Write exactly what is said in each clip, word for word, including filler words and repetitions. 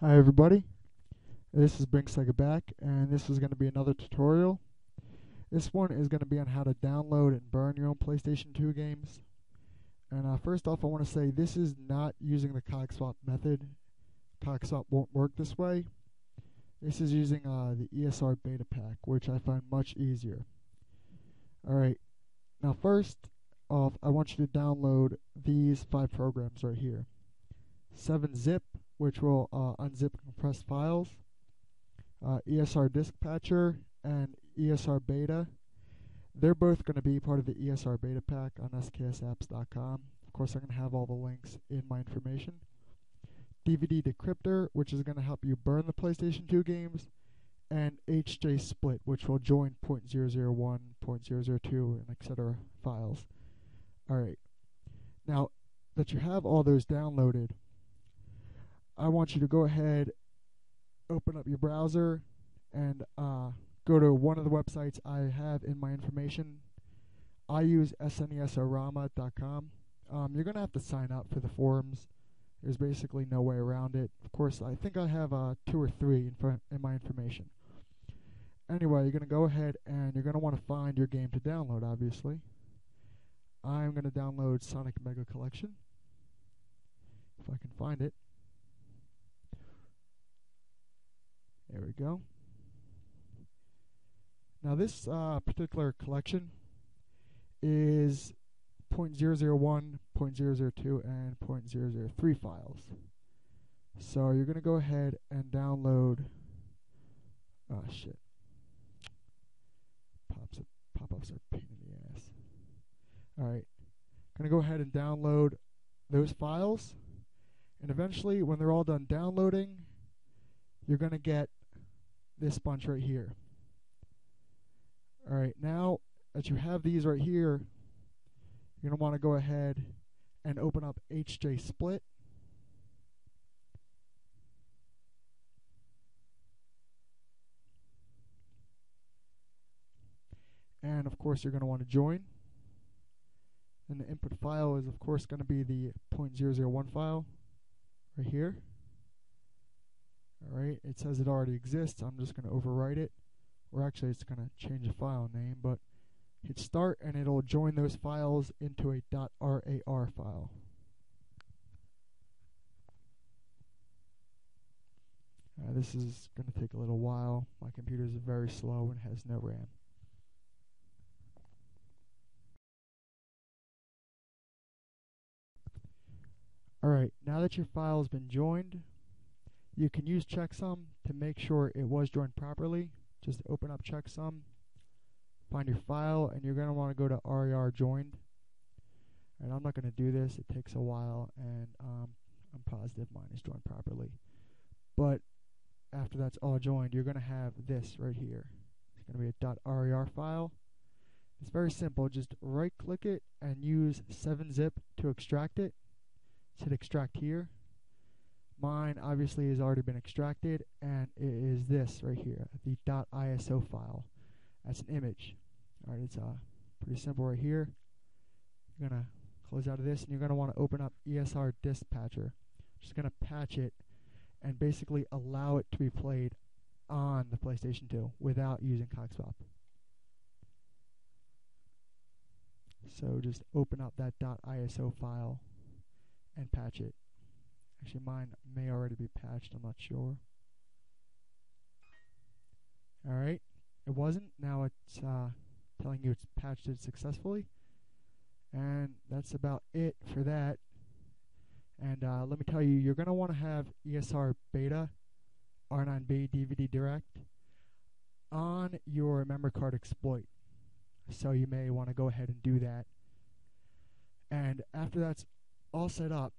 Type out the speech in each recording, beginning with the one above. Hi everybody, this is Bring Sega Back, and this is going to be another tutorial. This one is going to be on how to download and burn your own PlayStation two games. And uh, first off, I want to say this is not using the CoXSwap method. CoXSwap won't work this way. This is using uh, the E S R Beta Pack, which I find much easier. Alright, now first off, I want you to download these five programs right here. seven zip, which will uh, unzip compressed files, uh, E S R Disk Patcher, and E S R Beta. They're both going to be part of the E S R Beta Pack on S K S apps dot com. Of course, I'm going to have all the links in my information. D V D Decryptor, which is going to help you burn the PlayStation two games, and H J Split, which will join zero point zero zero one, zero point zero zero two, and et cetera files. Alright, now that you have all those downloaded, I want you to go ahead, open up your browser, and uh, go to one of the websites I have in my information. I use snesorama dot com. Um, you're going to have to sign up for the forums. There's basically no way around it. Of course, I think I have uh, two or three in, fr in my information. Anyway, you're going to go ahead and you're going to want to find your game to download, obviously. I'm going to download Sonic Mega Collection, if I can find it. There we go. Now this uh, particular collection is zero point zero zero one, zero point zero zero two, and zero point zero zero three files. So you're going to go ahead and download. Oh shit. Pops up, pop-ups are a pain in the ass. Alright. Going to go ahead and download those files. And eventually, when they're all done downloading, you're going to get this bunch right here. Alright, now that you have these right here, you're going to want to go ahead and open up H J Split. And of course, you're going to want to join. And the input file is, of course, going to be the zero point zero zero one file right here. Alright, it says it already exists. I'm just going to overwrite it. Or actually, it's going to change the file name, but hit start and it'll join those files into a .rar file. Uh, this is going to take a little while. My computer is very slow and has no RAM. Alright, now that your file has been joined, you can use checksum to make sure it was joined properly. Just open up checksum, find your file, and you're going to want to go to rar joined. And I'm not going to do this, it takes a while, and um, I'm positive mine is joined properly. But after that's all joined, you're going to have this right here. It's going to be a .rar file. It's very simple, just right click it and use seven zip to extract it. Just hit extract here. Mine obviously has already been extracted, and it is this right here, the .iso file. That's an image. Alright, it's uh, pretty simple right here. You're going to close out of this, and you're going to want to open up E S R Disk Patcher. Just going to patch it and basically allow it to be played on the PlayStation two without using CoXSwap. So just open up that .iso file and patch it. Actually, mine may already be patched, I'm not sure. Alright, it wasn't. Now it's uh, telling you it's patched it successfully. And that's about it for that. And uh, let me tell you, you're going to want to have E S R Beta R nine B D V D Direct on your memory card exploit. So you may want to go ahead and do that. And after that's all set up,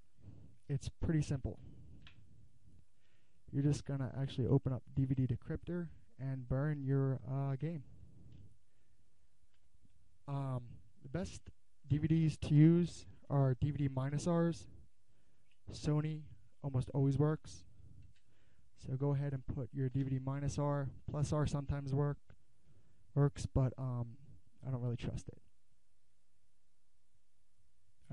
it's pretty simple. You're just going to actually open up D V D Decryptor and burn your uh, game. Um, the best D V Ds to use are D V D minus Rs. Sony almost always works. So go ahead and put your D V D minus R. Plus R sometimes work, works, but um, I don't really trust it.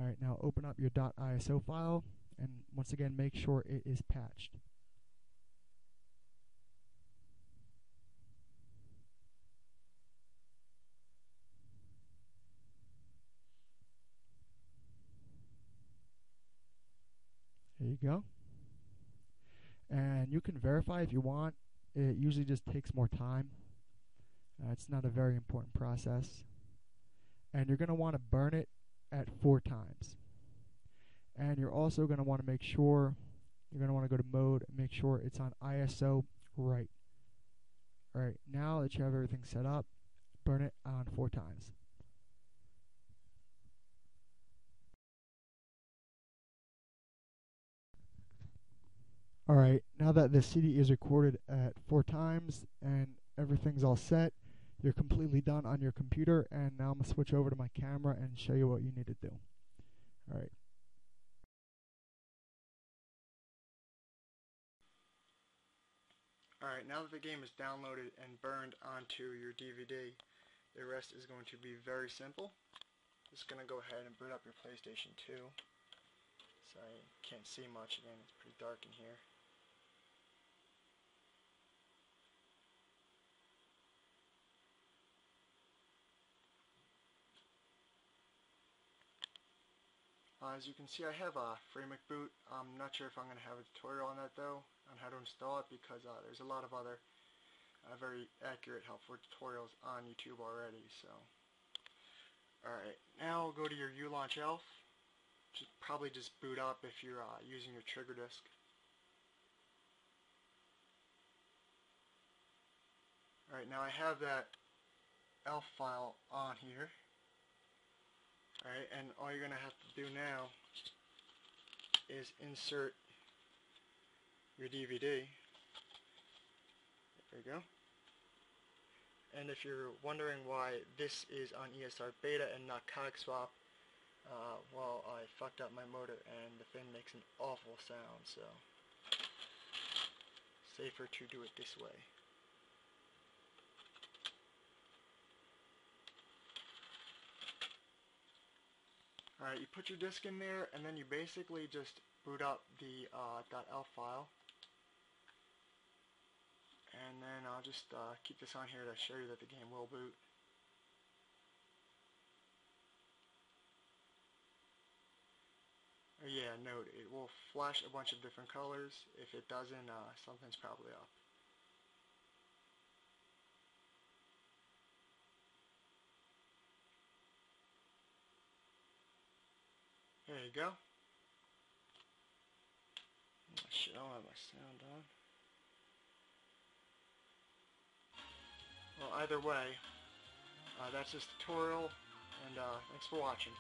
Alright, now open up your .iso file. And once again, make sure it is patched. you go. And you can verify if you want. It usually just takes more time. Uh, it's not a very important process. And you're going to want to burn it at four times. And you're also going to want to make sure, you're going to want to go to mode and make sure it's on I S O right. Alright, now that you have everything set up, burn it on four times. Alright, now that the C D is recorded at four times and everything's all set, you're completely done on your computer, and now I'm going to switch over to my camera and show you what you need to do. Alright. Alright, now that the game is downloaded and burned onto your D V D, the rest is going to be very simple. Just going to go ahead and boot up your PlayStation two. So I can't see much again, it's pretty dark in here. Uh, as you can see, I have a free MacBoot. I'm not sure if I'm going to have a tutorial on that though, on how to install it, because uh, there's a lot of other uh, very accurate helpful tutorials on YouTube already. So, alright, now go to your ULaunch Elf. Should probably just boot up if you're uh, using your trigger disk. Alright, now I have that Elf file on here. Alright, and all you're going to have to do now is insert your D V D. There you go. And if you're wondering why this is on E S R Beta and not CoXSwap, uh, well, I fucked up my motor and the thing makes an awful sound, so safer to do it this way. Alright, you put your disk in there, and then you basically just boot up the uh, .elf file, and then I'll just uh, keep this on here to show you that the game will boot. Oh yeah, note, it will flash a bunch of different colors. If it doesn't, uh, something's probably up. There you go. Shit, I don't have my sound on. Well, either way, uh, that's this tutorial, and uh, thanks for watching.